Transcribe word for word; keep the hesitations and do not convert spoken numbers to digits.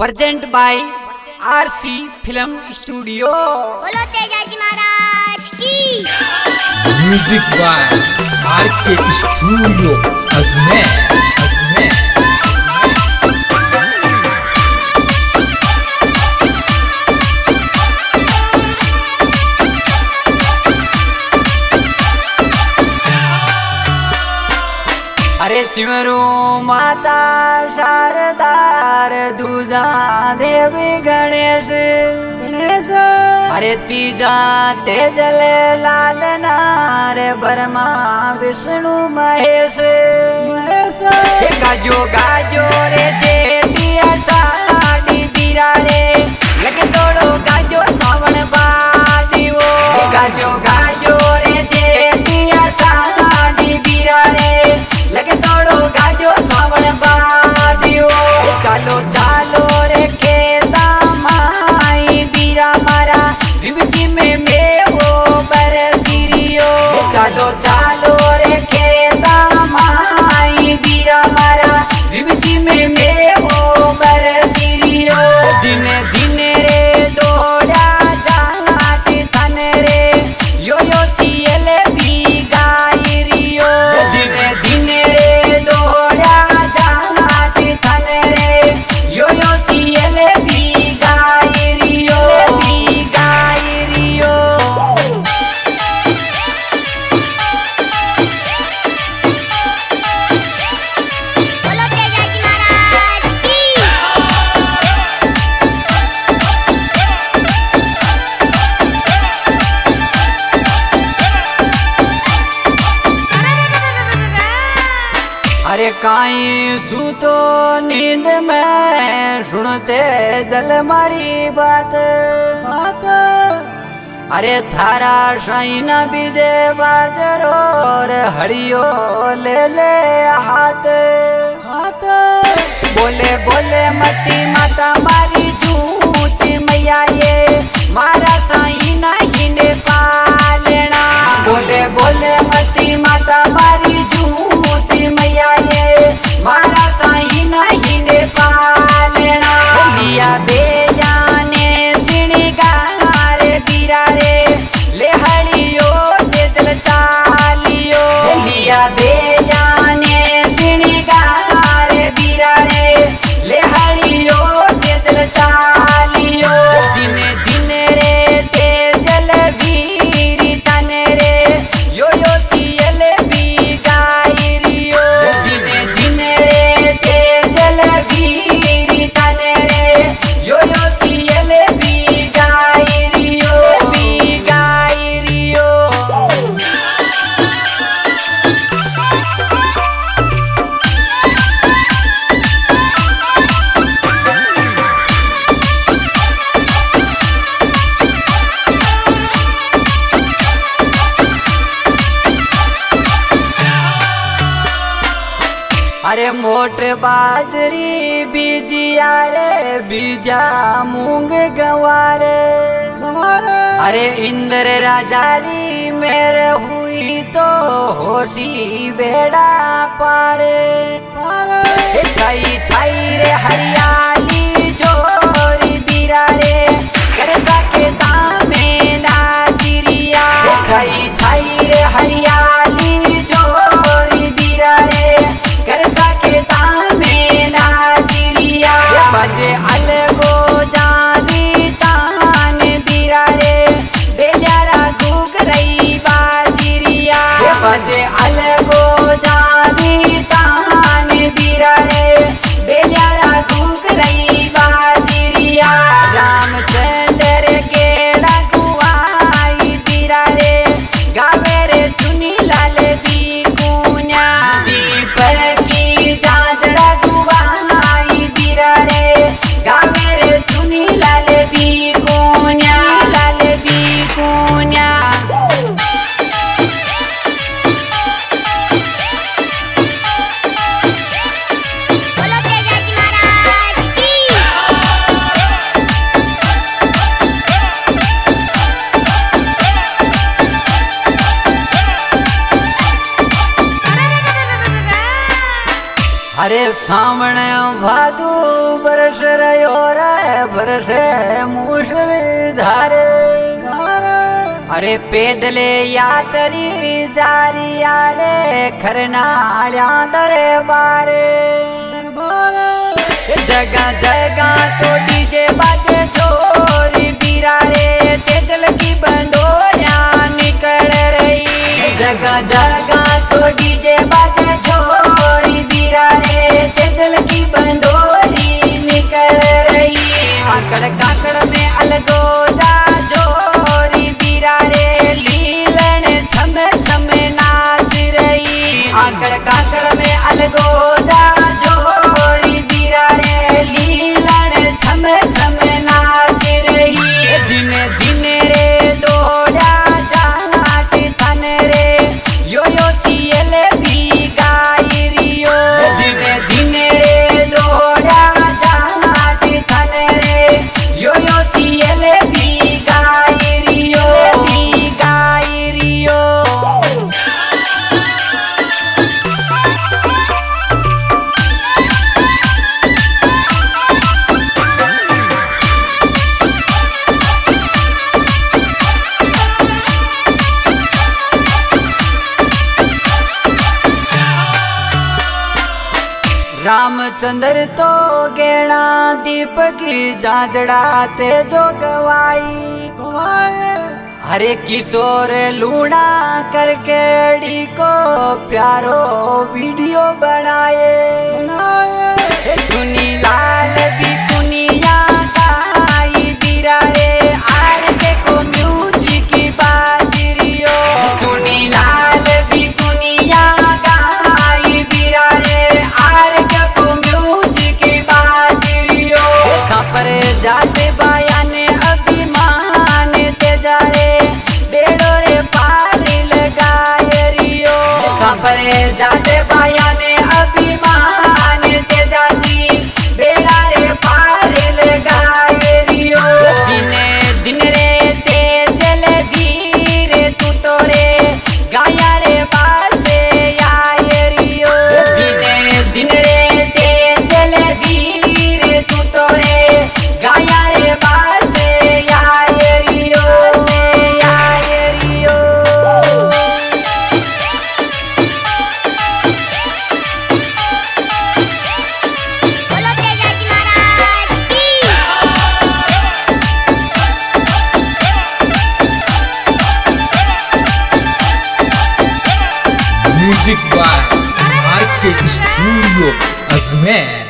Present by RC film studio. बोलो तेजाजी महाराज की। Music by R K studio Ajmer Ajmer. अरे सिमरू माता शारदा दूजा देवी गणेश गणेश। अरे तीजा तेजल लाल नार ब्रह्मा विष्णु महेश महेश। गाजो गाजो रे जे दिया साडी दीरा रे लगे तोड़ो गाजो सावन बादी वो। गाजो गाजो रे जे दिया साडी दीरा रे लगे तोड़ो गाजो सावन बादी वो। चालो चालो रे खेता माई बीरा मारा रिमझिम में वो बरसियो। चालो चालो रे खेता माई बीरा मारा रिमझिम में वो बरसियो। दिने दिने रे दौड़ा जाट तन रे यो यो सीएल भी गाई रियो। दिने दिने रे दौड़ा जाट तन रे यो यो सीएल भी गाई रियो भी गाई रियो। बोलो तेजाजी महाराज की। अरे काई सूतो नींद में सुनते दल मारी बात बात। अरे थारा शाइना भी दे बाजरो रे हरियो ले ले हाथ हाथ। बोले बोले मती माता मारी झूठी मैया ये मारा साइना हिंडे पालना। बोले बोले मती माता मारी झूठी मैया ये मारा साइना हिंडे पालना। दिया बेजाने सिणगार बीरा रे ले हरियो तेजल चालियो। दिया बेजाने सिणगार बीरा रे ले हरियो तेजल चालियो। दिने दिने रे तेजल वीरी तन रे यो यो सीएल भी गाई रियो। दिने दिने रे तेजल वीरी तन रे यो यो सीएल भी गाई रियो भी गाई रियो। अरे मोट बाजरी बीजिया रे बीजा मूंग गंवारे गंवारे। अरे इंद्र राजारी मेरे हुई तो होशी बेड़ा पारे पारे। छाई छाई रे हरियाली जोरी बीरा रे कर सके दामे नाचिरिया। छाई छाई रे हरियाली जोरी बीरा रे बजे अलगो जानी तान बीरा रे बेजारा घूक रही बाजिरिया। बजे अलगो जानी तान बीरा रे बेजारा घूक रही बाजिरिया। रामचंद्र के रघुआई बीरा रे गावे रे चुनी लाल दी कुन्या। दीपक की जांच रघुआई बीरा रे लाल भी कोन्या लाल भी कोन्या। बोलो तेजाजी महाराज की। अरे सामने भादो बर बरस रो रे बरसे मूसलधारे। अरे पैदले यात्री जारी यारे खरनाळ्या दरबारे। जगह जगह तो डीजे बाजे जोरी बीरा रे तेजल की बंदोरिया निकल रही। जगह जगह तो डीजे बाजे जोरी बीरा रे तेजल की बंदोरी निकल रही। आकड़ काकड़ में अलगो जा जोरी बीरा रे लीलन छम छम नाच रही। आकड़ काकड़ में अलगो जा रामचंद्र तो गेणा दीप की जाजड़ा ते जो गवाई। हरे किशोर लूणा करके डी को प्यारो वीडियो बनाए। चुनी लाल भी दुनिया गाई बीरा रे आर देखो म्यूजिक की बाजरियो। चुनी लाल भी दुनिया गाई बीरा रे आर देखो म्यूजिक की बाजरियो। पर जाते बयान अभिमान तेजा रे बेड़ो रे पार लगाए रियो। पर जाते बयान अभिमान तेजा जी बेड़ा रे पार लगाए रियो। दिन दिन रे तेजल धीर तू तो रे गाया रे पार से आए रियो। दिन दिन रे तेजल धीर तू तो रे music by R K studio Ajmer.